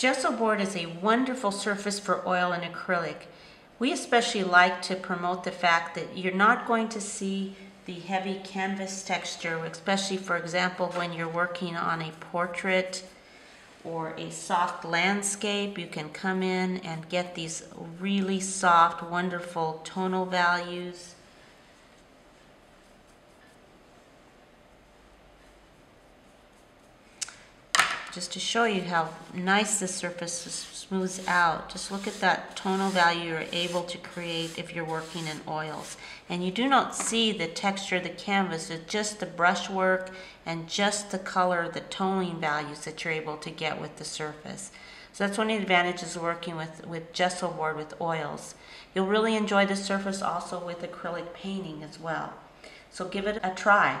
Gessobord is a wonderful surface for oil and acrylic. We especially like to promote the fact that you're not going to see the heavy canvas texture, especially, for example, when you're working on a portrait or a soft landscape. You can come in and get these really soft, wonderful tonal values. Just to show you how nice this surface smooths out, just look at that tonal value you're able to create if you're working in oils. And you do not see the texture of the canvas, it's just the brushwork and just the color, the toning values that you're able to get with the surface. So that's one of the advantages of working with Gessobord with oils. You'll really enjoy the surface also with acrylic painting as well. So give it a try.